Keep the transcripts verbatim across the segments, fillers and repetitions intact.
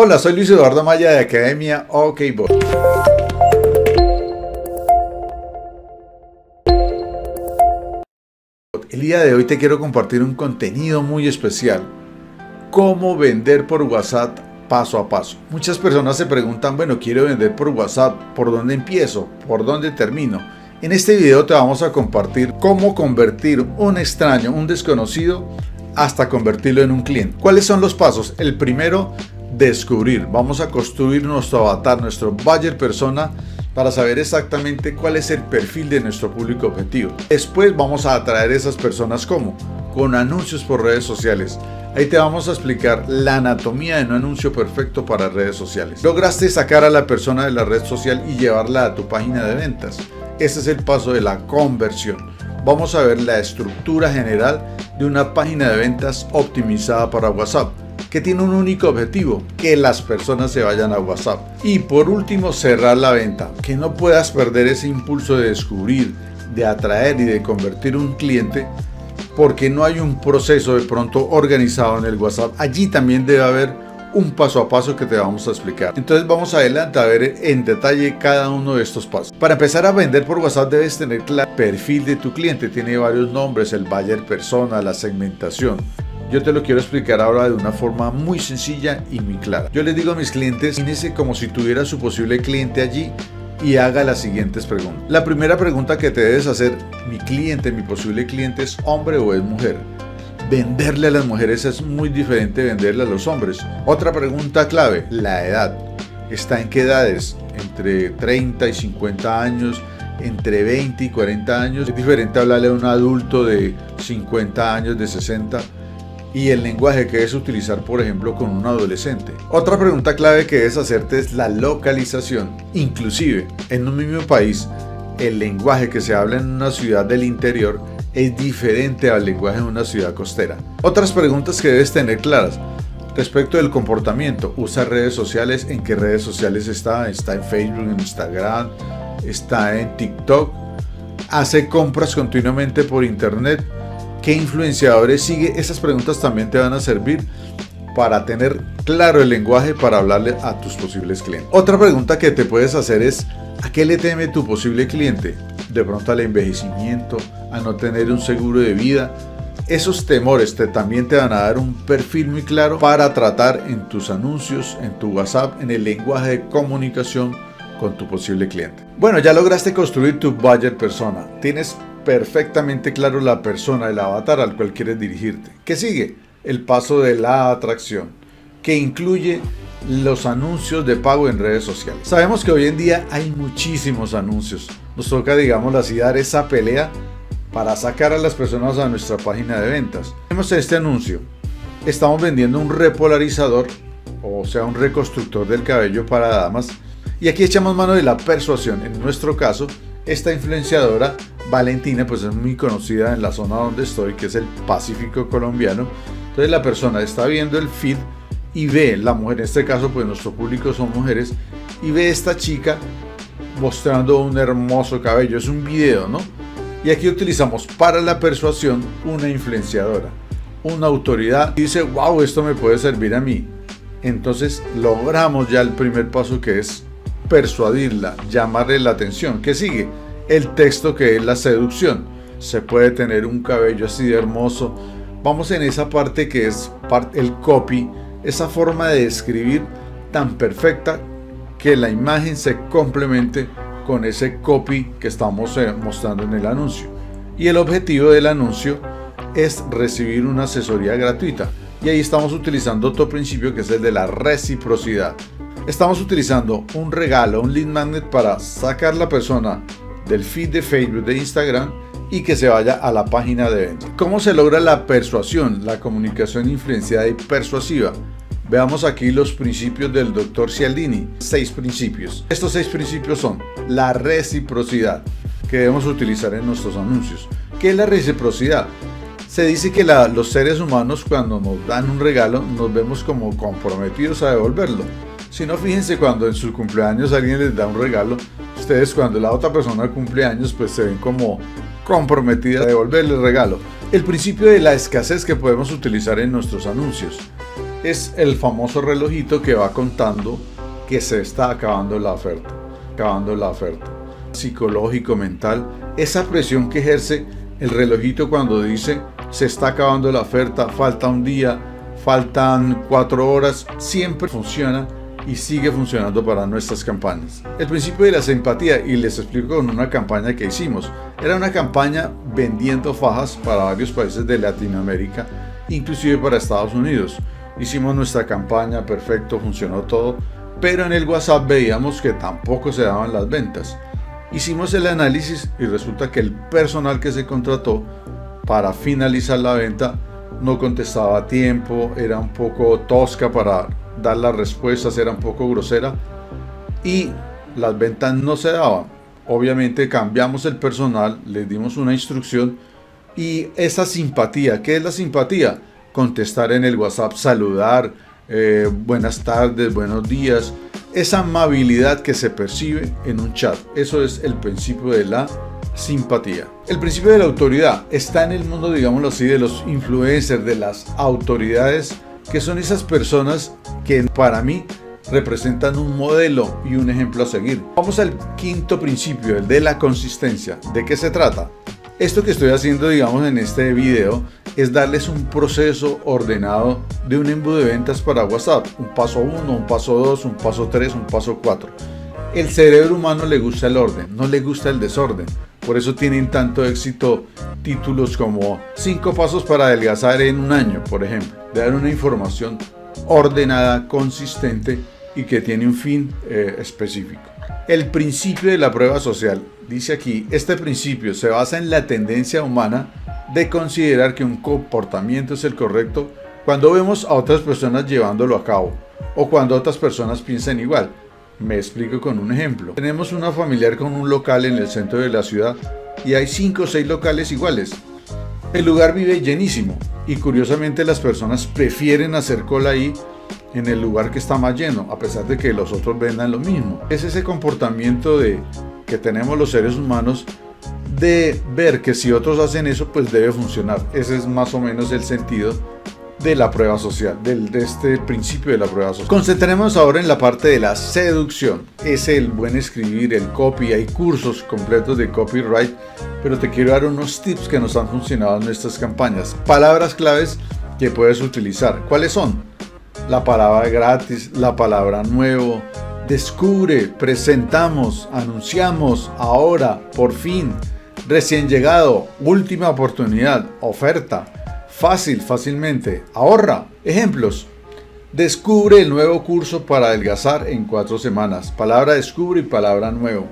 Hola, soy Luis Eduardo Maya de Academia OkBot. El día de hoy te quiero compartir un contenido muy especial. Cómo vender por WhatsApp paso a paso. Muchas personas se preguntan, bueno, quiero vender por WhatsApp, ¿por dónde empiezo? ¿Por dónde termino? En este video te vamos a compartir cómo convertir un extraño, un desconocido, hasta convertirlo en un cliente. ¿Cuáles son los pasos? El primero, descubrir. Vamos a construir nuestro avatar, nuestro Buyer Persona, para saber exactamente cuál es el perfil de nuestro público objetivo. Después vamos a atraer a esas personas como con anuncios por redes sociales. Ahí te vamos a explicar la anatomía de un anuncio perfecto para redes sociales. Lograste sacar a la persona de la red social y llevarla a tu página de ventas. Ese es el paso de la conversión. Vamos a ver la estructura general de una página de ventas optimizada para WhatsApp, que tiene un único objetivo, que las personas se vayan a WhatsApp. Y por último, cerrar la venta, que no puedas perder ese impulso de descubrir, de atraer y de convertir un cliente, porque no hay un proceso de pronto organizado en el WhatsApp. Allí también debe haber un paso a paso que te vamos a explicar. Entonces vamos adelante a ver en detalle cada uno de estos pasos. Para empezar a vender por WhatsApp debes tener claro el perfil de tu cliente. Tiene varios nombres, el Buyer Persona, la segmentación. Yo te lo quiero explicar ahora de una forma muy sencilla y muy clara. Yo les digo a mis clientes, imagínense como si tuviera su posible cliente allí y haga las siguientes preguntas. La primera pregunta que te debes hacer, mi cliente, mi posible cliente, ¿es hombre o es mujer? Venderle a las mujeres es muy diferente de venderle a los hombres. Otra pregunta clave, la edad. ¿Está en qué edades? Entre treinta y cincuenta años, entre veinte y cuarenta años. Es diferente hablarle a un adulto de cincuenta años, de sesenta. Y el lenguaje que debes utilizar, por ejemplo, con un adolescente. Otra pregunta clave que debes hacerte es la localización. Inclusive, en un mismo país, el lenguaje que se habla en una ciudad del interior es diferente al lenguaje de una ciudad costera. Otras preguntas que debes tener claras. Respecto del comportamiento, ¿usa redes sociales? ¿En qué redes sociales está? ¿Está en Facebook, en Instagram? ¿Está en TikTok? ¿Hace compras continuamente por internet? ¿Qué influenciadores sigue? Esas preguntas también te van a servir para tener claro el lenguaje para hablarle a tus posibles clientes. Otra pregunta que te puedes hacer es, ¿a qué le teme tu posible cliente? De pronto al envejecimiento, a no tener un seguro de vida. Esos temores te, también te van a dar un perfil muy claro para tratar en tus anuncios, en tu WhatsApp, en el lenguaje de comunicación con tu posible cliente. Bueno, ya lograste construir tu Buyer Persona. Tienes perfectamente claro la persona, el avatar al cual quieres dirigirte. ¿Qué sigue? El paso de la atracción, que incluye los anuncios de pago en redes sociales. Sabemos que hoy en día hay muchísimos anuncios. Nos toca, digamos así, dar esa pelea para sacar a las personas a nuestra página de ventas. Tenemos este anuncio. Estamos vendiendo un repolarizador, o sea, un reconstructor del cabello para damas. Y aquí echamos mano de la persuasión. En nuestro caso, esta influenciadora Valentina, pues es muy conocida en la zona donde estoy, que es el Pacífico colombiano. Entonces la persona está viendo el feed y ve la mujer, en este caso pues nuestro público son mujeres, y ve esta chica mostrando un hermoso cabello. Es un video, ¿no? Y aquí utilizamos para la persuasión una influenciadora, una autoridad, y dice, wow, esto me puede servir a mí. Entonces logramos ya el primer paso, que es persuadirla, llamarle la atención. ¿Qué sigue? El texto, que es la seducción. Se puede tener un cabello así de hermoso. Vamos en esa parte que es el copy, esa forma de escribir tan perfecta que la imagen se complemente con ese copy que estamos mostrando en el anuncio. Y el objetivo del anuncio es recibir una asesoría gratuita. Y ahí estamos utilizando otro principio, que es el de la reciprocidad. Estamos utilizando un regalo, un lead magnet, para sacar la persona del feed de Facebook, de Instagram, y que se vaya a la página de venta. ¿Cómo se logra la persuasión, la comunicación influenciada y persuasiva? Veamos aquí los principios del doctor Cialdini. Seis principios. Estos seis principios son la reciprocidad, que debemos utilizar en nuestros anuncios. ¿Qué es la reciprocidad? Se dice que la, los seres humanos, cuando nos dan un regalo, nos vemos como comprometidos a devolverlo. Si no, fíjense cuando en su cumpleaños alguien les da un regalo, ustedes cuando la otra persona cumple años, pues se ven como comprometidas a devolverle el regalo. El principio de la escasez, que podemos utilizar en nuestros anuncios. es el famoso relojito que va contando que se está acabando la oferta, acabando la oferta. Psicológico, mental, esa presión que ejerce el relojito cuando dice se está acabando la oferta, falta un día, faltan cuatro horas, siempre funciona y sigue funcionando para nuestras campañas. El principio de la simpatía, y les explico con una campaña que hicimos, era una campaña vendiendo fajas para varios países de Latinoamérica, inclusive para Estados Unidos. Hicimos nuestra campaña, perfecto, funcionó todo, pero en el WhatsApp veíamos que tampoco se daban las ventas. Hicimos el análisis y resulta que el personal que se contrató para finalizar la venta no contestaba a tiempo, era un poco tosca para dar las respuestas, era un poco grosera y las ventas no se daban. Obviamente cambiamos el personal, les dimos una instrucción y esa simpatía, ¿qué es la simpatía? Contestar en el WhatsApp, saludar, eh, buenas tardes, buenos días, esa amabilidad que se percibe en un chat. Eso es el principio de la simpatía. El principio de la autoridad está en el mundo, digámoslo así, de los influencers, de las autoridades, que son esas personas que para mí representan un modelo y un ejemplo a seguir. Vamos al quinto principio, el de la consistencia. ¿De qué se trata? Esto que estoy haciendo, digamos, en este video es darles un proceso ordenado de un embudo de ventas para WhatsApp. Un paso uno, un paso dos, un paso tres, un paso cuatro. El cerebro humano le gusta el orden, no le gusta el desorden. Por eso tienen tanto éxito títulos como cinco pasos para adelgazar en un año, por ejemplo. De dar una información ordenada, consistente y que tiene un fin eh, específico. El principio de la prueba social. Dice aquí, este principio se basa en la tendencia humana de considerar que un comportamiento es el correcto cuando vemos a otras personas llevándolo a cabo o cuando otras personas piensan igual. Me explico con un ejemplo. Tenemos una familiar con un local en el centro de la ciudad y hay cinco o seis locales iguales. El lugar vive llenísimo y curiosamente las personas prefieren hacer cola ahí en el lugar que está más lleno a pesar de que los otros vendan lo mismo. Es ese comportamiento de... que tenemos los seres humanos de ver que si otros hacen eso pues debe funcionar. Ese es más o menos el sentido de la prueba social, del, de este principio de la prueba social. Concentremos ahora en la parte de la seducción. Es el buen escribir, el copy, hay cursos completos de copyright, pero te quiero dar unos tips que nos han funcionado en nuestras campañas. Palabras claves que puedes utilizar. ¿Cuáles son? La palabra gratis, la palabra nuevo, descubre, presentamos, anunciamos, ahora, por fin, recién llegado, última oportunidad, oferta, fácil, fácilmente, ahorra. Ejemplos, descubre el nuevo curso para adelgazar en cuatro semanas, palabra descubre y palabra nuevo.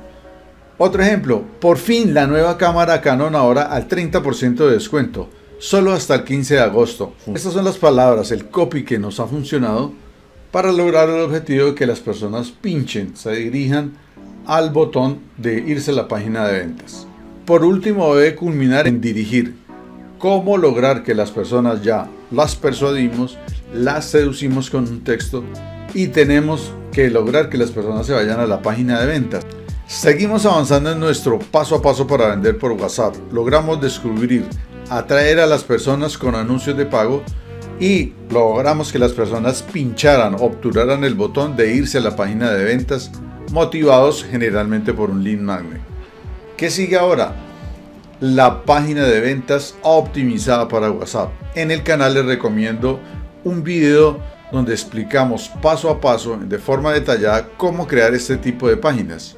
Otro ejemplo, por fin la nueva cámara Canon ahora al treinta por ciento de descuento, solo hasta el quince de agosto. Estas son las palabras, el copy que nos ha funcionado para lograr el objetivo de que las personas pinchen, se dirijan al botón de irse a la página de ventas. Por último, debe culminar en dirigir. ¿Cómo lograr que las personas ya las persuadimos, las seducimos con un texto y tenemos que lograr que las personas se vayan a la página de ventas? Seguimos avanzando en nuestro paso a paso para vender por WhatsApp. Logramos descubrir, atraer a las personas con anuncios de pago y logramos que las personas pincharan, obturaran el botón de irse a la página de ventas, motivados generalmente por un lead magnet. ¿Qué sigue ahora? La página de ventas optimizada para WhatsApp. En el canal les recomiendo un video donde explicamos paso a paso de forma detallada cómo crear este tipo de páginas.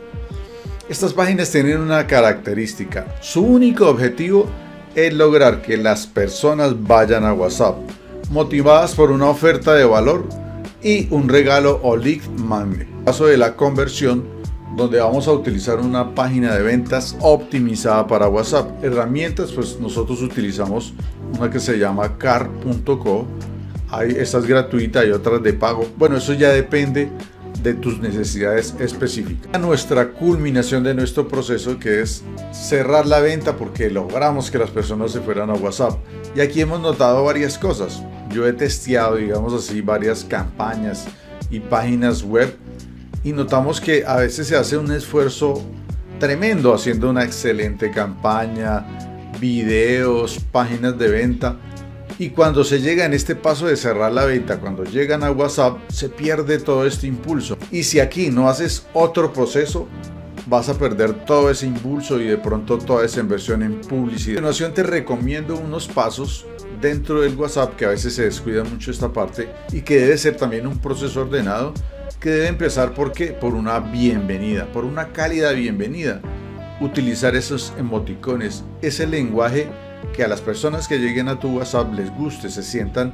Estas páginas tienen una característica. Su único objetivo es lograr que las personas vayan a WhatsApp, motivadas por una oferta de valor y un regalo o lead magnet. En el caso de la conversión, donde vamos a utilizar una página de ventas optimizada para WhatsApp. Herramientas, pues nosotros utilizamos una que se llama car punto co. Hay, esta es gratuita y otras de pago. Bueno, eso ya depende de tus necesidades específicas. A nuestra culminación de nuestro proceso, que es cerrar la venta porque logramos que las personas se fueran a WhatsApp. Y aquí hemos notado varias cosas. Yo he testeado, digamos así, varias campañas y páginas web y notamos que a veces se hace un esfuerzo tremendo haciendo una excelente campaña, videos, páginas de venta, Y cuando se llega en este paso de cerrar la venta, cuando llegan a WhatsApp, se pierde todo este impulso. Y si aquí no haces otro proceso, vas a perder todo ese impulso y de pronto toda esa inversión en publicidad. A continuación te recomiendo unos pasos dentro del WhatsApp, que a veces se descuida mucho esta parte, y que debe ser también un proceso ordenado, que debe empezar ¿por qué? Por una bienvenida, por una cálida bienvenida. Utilizar esos emoticones, ese lenguaje que a las personas que lleguen a tu WhatsApp les guste, se sientan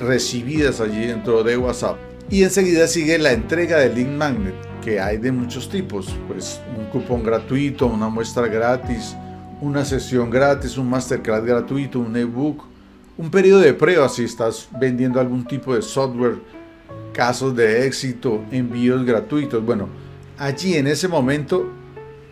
recibidas allí dentro de WhatsApp. Y enseguida sigue la entrega del lead magnet, que hay de muchos tipos, pues un cupón gratuito, una muestra gratis, una sesión gratis, un masterclass gratuito, un ebook, un periodo de prueba si estás vendiendo algún tipo de software, casos de éxito, envíos gratuitos. Bueno, allí en ese momento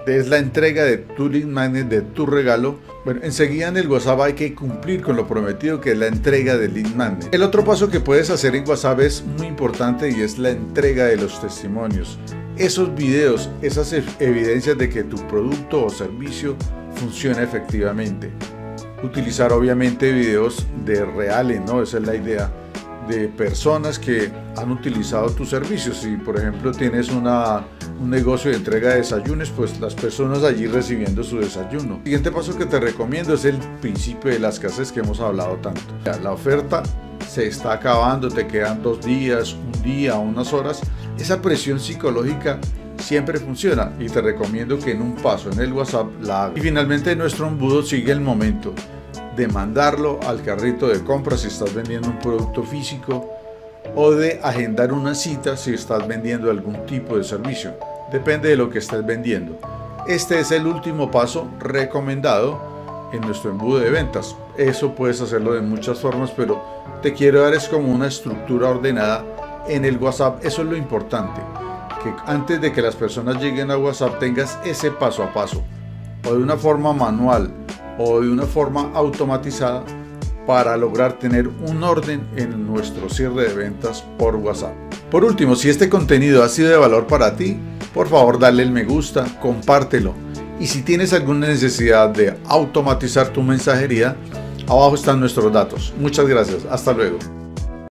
es la entrega de tu lead magnet, de tu regalo. Bueno, enseguida en el WhatsApp hay que cumplir con lo prometido, que es la entrega del lead magnet. El otro paso que puedes hacer en WhatsApp es muy importante y es la entrega de los testimonios. Esos videos, esas evidencias de que tu producto o servicio funciona efectivamente. Utilizar obviamente videos de reales, ¿no? Esa es la idea, de personas que han utilizado tus servicios. Si por ejemplo tienes una, un negocio de entrega de desayunos, pues las personas allí recibiendo su desayuno. El siguiente paso que te recomiendo es el principio de la escasez que hemos hablado tanto. La oferta se está acabando, te quedan dos días, un día, unas horas. Esa presión psicológica siempre funciona y te recomiendo que en un paso en el WhatsApp la hagas. Y finalmente nuestro embudo sigue el momento de mandarlo al carrito de compra si estás vendiendo un producto físico, o de agendar una cita si estás vendiendo algún tipo de servicio. Depende de lo que estés vendiendo. Este es el último paso recomendado en nuestro embudo de ventas. Eso puedes hacerlo de muchas formas, pero te quiero dar es como una estructura ordenada en el WhatsApp. Eso es lo importante, que antes de que las personas lleguen a WhatsApp tengas ese paso a paso, o de una forma manual o de una forma automatizada, para lograr tener un orden en nuestro cierre de ventas por WhatsApp. Por último, si este contenido ha sido de valor para ti, por favor dale el me gusta, compártelo, y si tienes alguna necesidad de automatizar tu mensajería, abajo están nuestros datos. Muchas gracias, hasta luego.